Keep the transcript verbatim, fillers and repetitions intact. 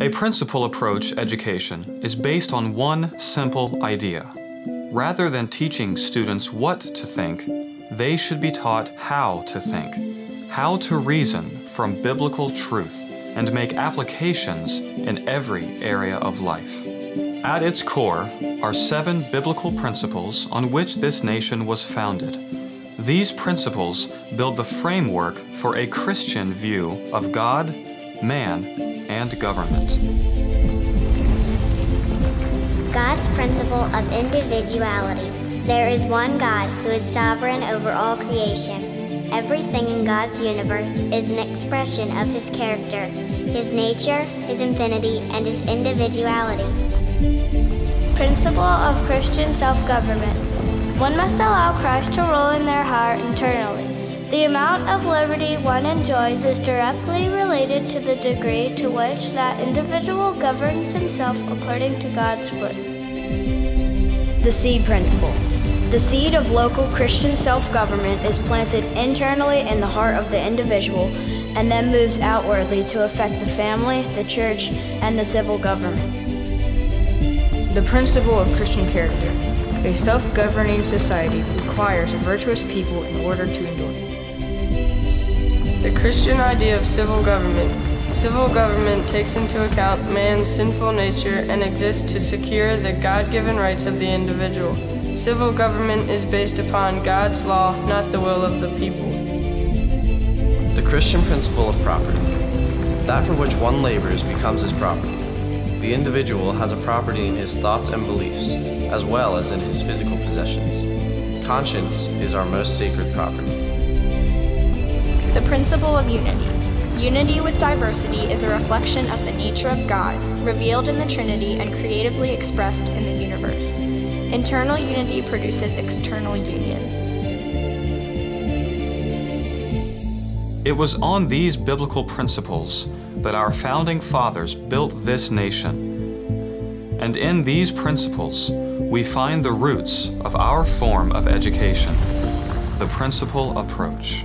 A principal approach education is based on one simple idea. Rather than teaching students what to think, they should be taught how to think, how to reason from biblical truth, and make applications in every area of life. At its core are seven biblical principles on which this nation was founded. These principles build the framework for a Christian view of God, man, and government. God's principle of individuality. There is one God who is sovereign over all creation. Everything in God's universe is an expression of His character, His nature, His infinity, and His individuality. Principle of Christian self-government. One must allow Christ to rule in their heart internally. The amount of liberty one enjoys is directly related to the degree to which that individual governs himself according to God's word. The seed principle. The seed of local Christian self-government is planted internally in the heart of the individual and then moves outwardly to affect the family, the church, and the civil government. The principle of Christian character. A self-governing society requires a virtuous people in order to endure. The Christian idea of civil government. Civil government takes into account man's sinful nature and exists to secure the God-given rights of the individual. Civil government is based upon God's law, not the will of the people. The Christian principle of property. That for which one labors becomes his property. The individual has a property in his thoughts and beliefs, as well as in his physical possessions. Conscience is our most sacred property. The principle of unity. Unity with diversity is a reflection of the nature of God, revealed in the Trinity and creatively expressed in the universe. Internal unity produces external union. It was on these biblical principles that our founding fathers built this nation. And in these principles, we find the roots of our form of education, the principal approach.